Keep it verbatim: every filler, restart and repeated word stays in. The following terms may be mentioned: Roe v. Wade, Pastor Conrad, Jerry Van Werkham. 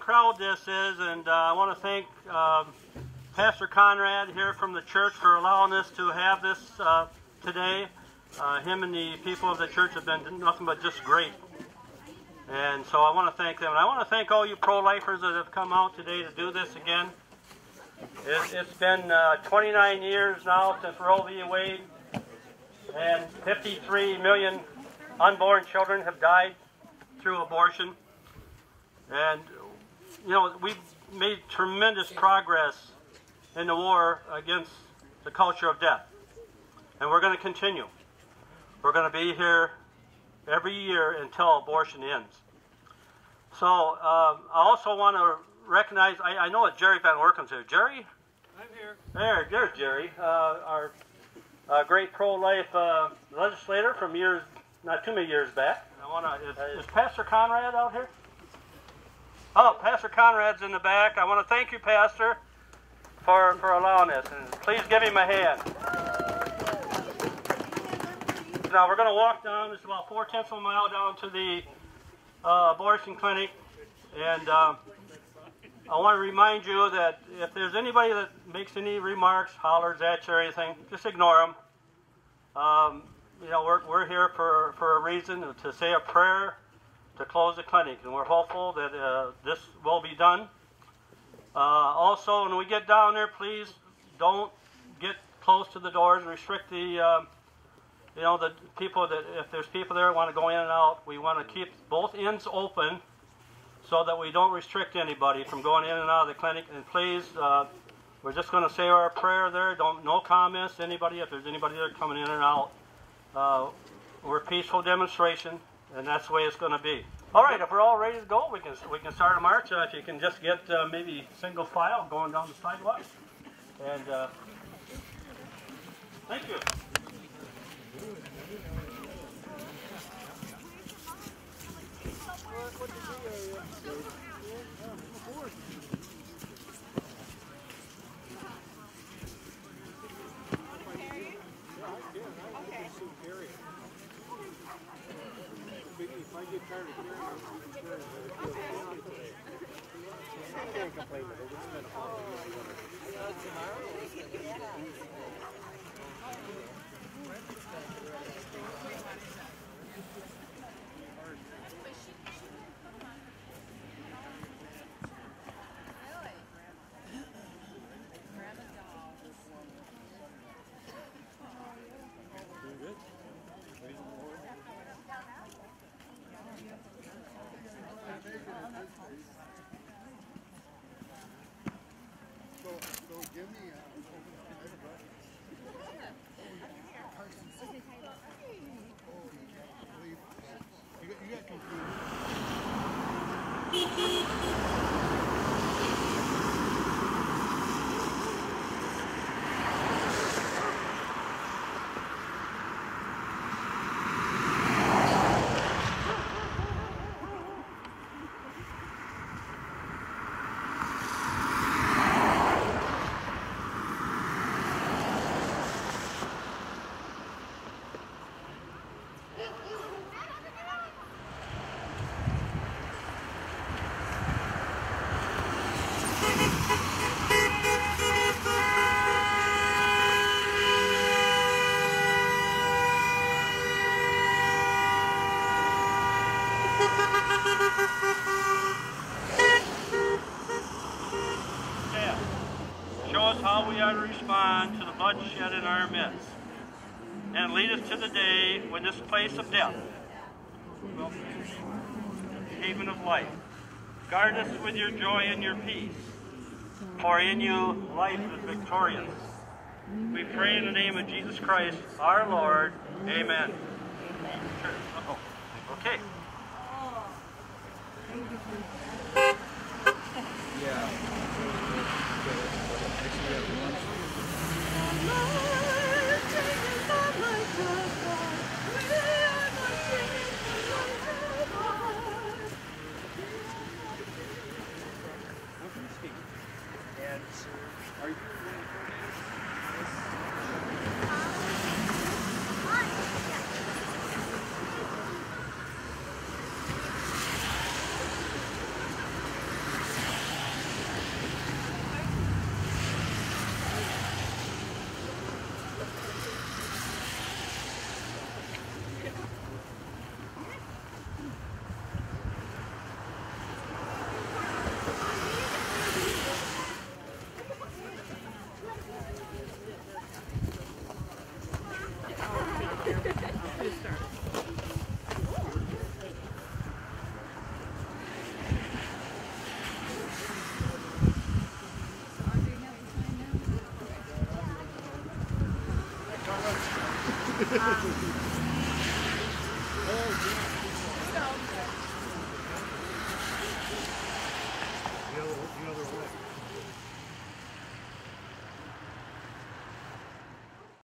Crowd this is, and uh, I want to thank uh, Pastor Conrad here from the church for allowing us to have this uh, today. Uh, him and the people of the church have been nothing but just great, and so I want to thank them. And I want to thank all you pro-lifers that have come out today to do this again. It, it's been uh, twenty-nine years now since Roe v. Wade, and fifty-three million unborn children have died through abortion. And you know, we've made tremendous progress in the war against the culture of death, and we're going to continue. We're going to be here every year until abortion ends. So uh, I also want to recognize, I, I know that Jerry Van Werkham's here. Jerry? I'm here. There, there's Jerry, uh, our uh, great pro-life uh, legislator from years, not too many years back. I want to, is, is Pastor Conrad out here? Oh, Pastor Conrad's in the back. I want to thank you, Pastor, for, for allowing us. And please give him a hand. Now, we're going to walk down. It's about four-tenths of a mile down to the uh, abortion clinic. And uh, I want to remind you that if there's anybody that makes any remarks, hollers at you or anything, just ignore them. Um, you know, we're, we're here for, for a reason, to say a prayer, to close the clinic, and we're hopeful that uh, this will be done. Uh, also, when we get down there, please don't get close to the doors and restrict the, uh, you know, the people that, if there's people there that want to go in and out, we want to keep both ends open so that we don't restrict anybody from going in and out of the clinic. And please, uh, we're just going to say our prayer there. Don't, no comments to anybody. If there's anybody there coming in and out, uh, we're a peaceful demonstration. And that's the way it's going to be. All right, if we're all ready to go, we can we can start a march. Uh, if you can just get uh, maybe single file going down the sidewalk. And uh, thank you. I get tired of hearing it. I can't complain, but it's been a hot Show us how we are to respond to the bloodshed in our midst. and lead us to the day when this place of death will be a haven of life. Guard us with your joy and your peace, for in you life is victorious. We pray in the name of Jesus Christ, our Lord. Amen. Okay. Yeah.